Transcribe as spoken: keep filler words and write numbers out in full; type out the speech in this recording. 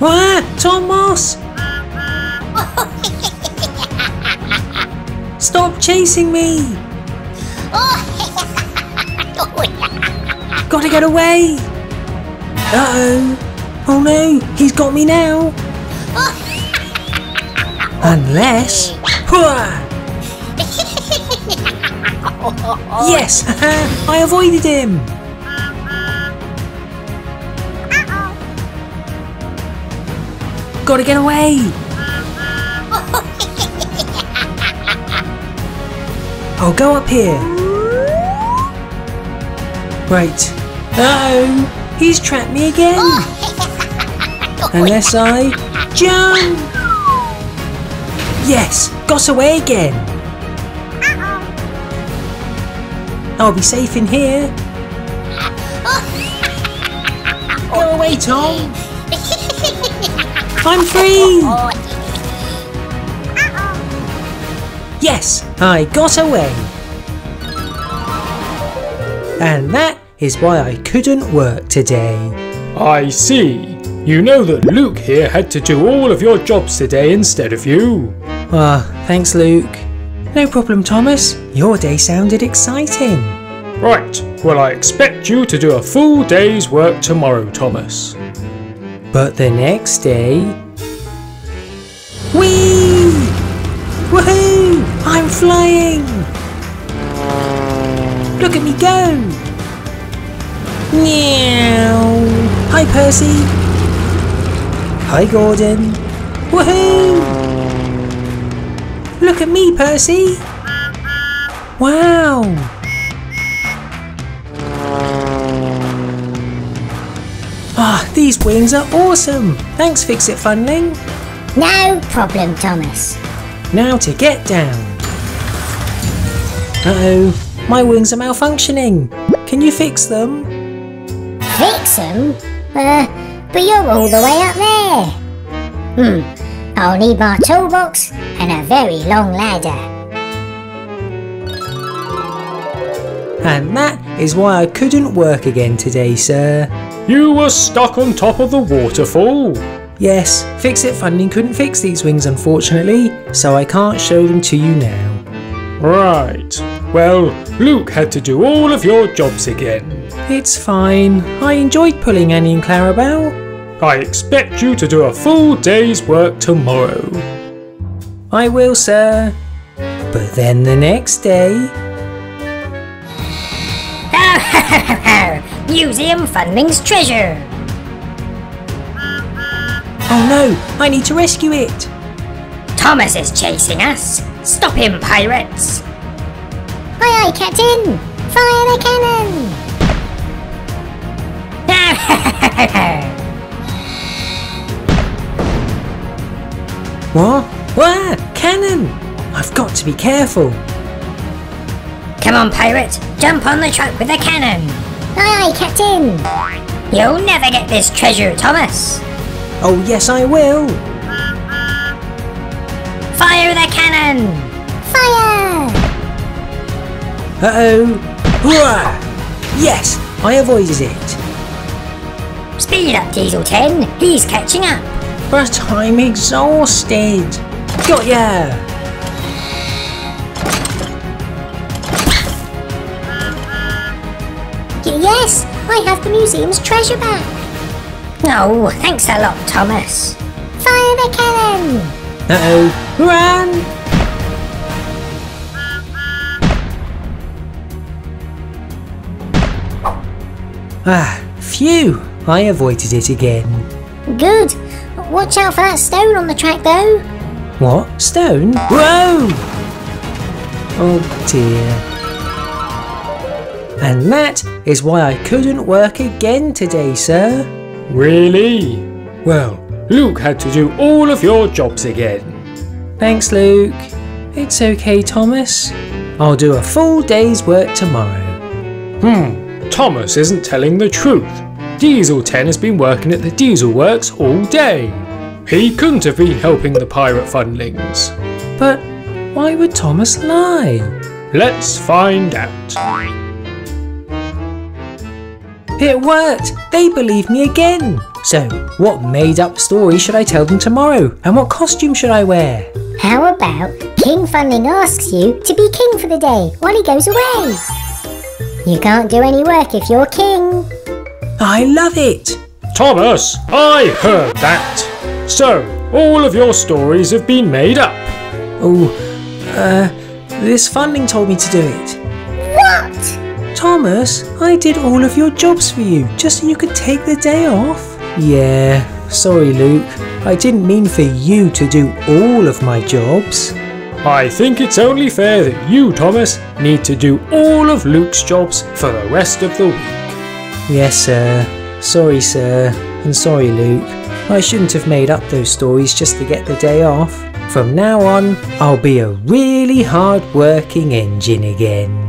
Ah, Tom Moss! Stop chasing me! Gotta get away! Uh-oh! Oh no, he's got me now! Unless... Yes! I avoided him! Gotta get away! I'll go up here. Right. Uh-oh! He's trapped me again! Unless I... jump! Yes! Got away again! I'll be safe in here! Go away, Tom! I'm free! Yes, I got away! And that is why I couldn't work today. I see. You know that Luke here had to do all of your jobs today instead of you. Ah, uh, thanks Luke. No problem Thomas, your day sounded exciting. Right, well I expect you to do a full day's work tomorrow, Thomas. But the next day... Whee! Woohoo! I'm flying! Look at me go! Meow! Hi Percy! Hi Gordon! Woohoo! Look at me Percy! Wow! Ah, these wings are awesome! Thanks Fix It Fundling! No problem, Thomas. Now to get down. Uh-oh, my wings are malfunctioning. Can you fix them? Fix them? Uh, but you're all the way up there. Hmm, I'll need my toolbox and a very long ladder. And that is why I couldn't work again today, sir. You were stuck on top of the waterfall! Yes, Fix It Funding couldn't fix these wings unfortunately, so I can't show them to you now. Right. Well, Luke had to do all of your jobs again. It's fine. I enjoyed pulling Annie and Clarabel. I expect you to do a full day's work tomorrow. I will, sir. But then the next day... Museum Funding's treasure! Oh no! I need to rescue it! Thomas is chasing us! Stop him, pirates! Aye aye, Captain! Fire the cannon! What? What? Cannon! I've got to be careful! Come on, pirate! Jump on the truck with the cannon! Aye, aye, Captain! You'll never get this treasure, Thomas! Oh, yes, I will! Fire the cannon! Fire! Uh-oh! Yes, I avoided it! Speed up, Diesel ten! He's catching up! But I'm exhausted! Got ya! Yes, I have the museum's treasure back. Oh, thanks a lot, Thomas. Fire the cannon! Uh-oh, run! Ah, phew, I avoided it again. Good. Watch out for that stone on the track, though. What? Stone? Whoa! Oh, dear. And that is why I couldn't work again today, sir. Really? Well, Luke had to do all of your jobs again. Thanks, Luke. It's okay, Thomas. I'll do a full day's work tomorrow. Hmm, Thomas isn't telling the truth. Diesel ten has been working at the Diesel Works all day. He couldn't have been helping the pirate fundlings. But why would Thomas lie? Let's find out. It worked! They believe me again! So, what made up story should I tell them tomorrow? And what costume should I wear? How about King Fundling asks you to be king for the day while he goes away? You can't do any work if you're king. I love it! Thomas, I heard that. So, all of your stories have been made up. Oh, uh, this Fundling told me to do it. What? Thomas, I did all of your jobs for you, just so you could take the day off. Yeah, sorry Luke. I didn't mean for you to do all of my jobs. I think it's only fair that you, Thomas, need to do all of Luke's jobs for the rest of the week. Yes, sir. Sorry, sir. And sorry, Luke. I shouldn't have made up those stories just to get the day off. From now on, I'll be a really hard-working engine again.